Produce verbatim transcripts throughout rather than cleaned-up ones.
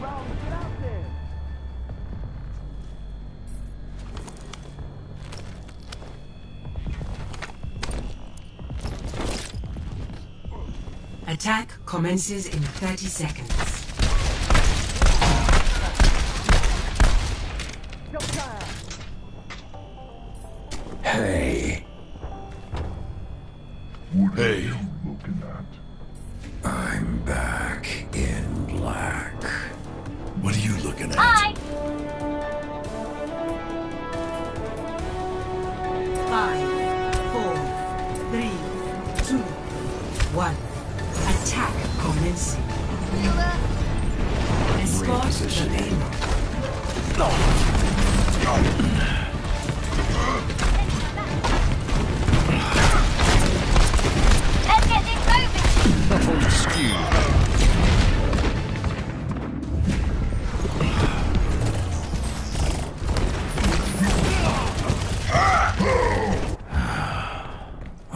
around. Get out there. Attack commences in thirty seconds. Hey. What are you looking at? I'm back in black. What are you looking at? Hi. Five, four, three, two, one. Attack commencing. Escort the aim. Oh.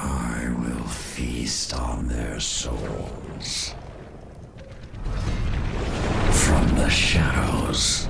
I will feast on their souls. From the shadows.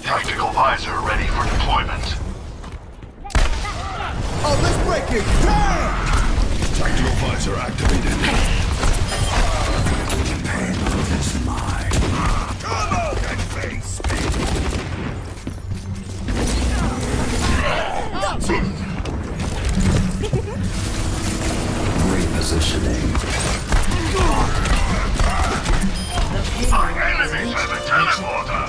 Tactical visor ready for deployment. Oh, let's break it! Tactical visor activated. The payload is mine. Come on, and face me. Repositioning. Our enemies have a teleporter.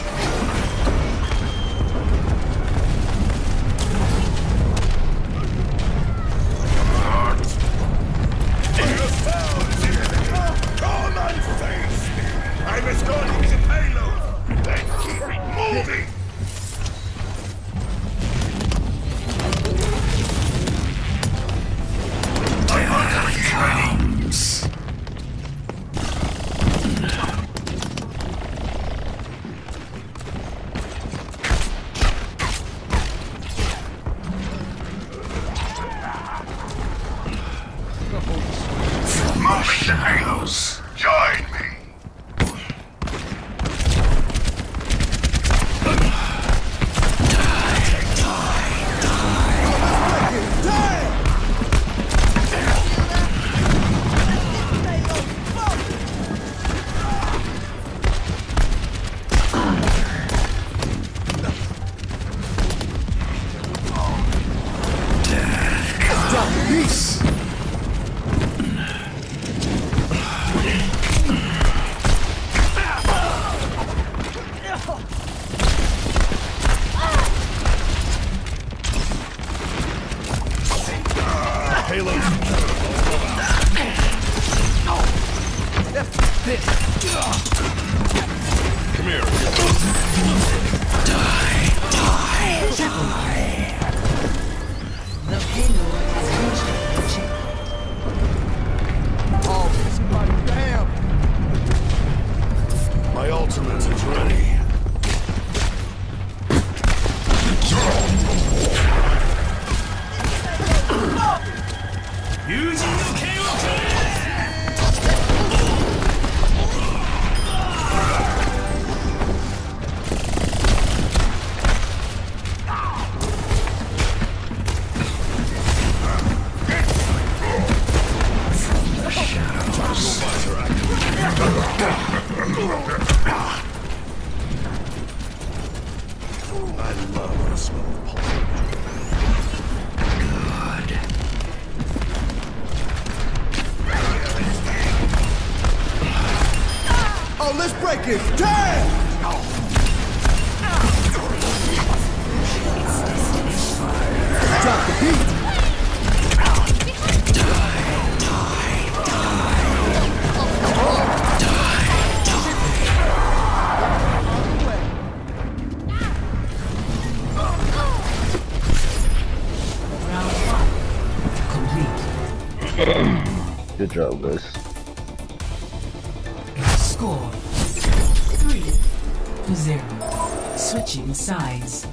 Halos, join me. Die, die, die, die. Death. Halo. Come here. Die, die, die. The payload has reached the ship. Oh, this my damn. My ultimate is ready. I love the smell of pulp. Good. Oh, let's break it! Damn! Drop the beat! Die, die, die. Die, die. Good job, guys. Score three to zero. Switching sides.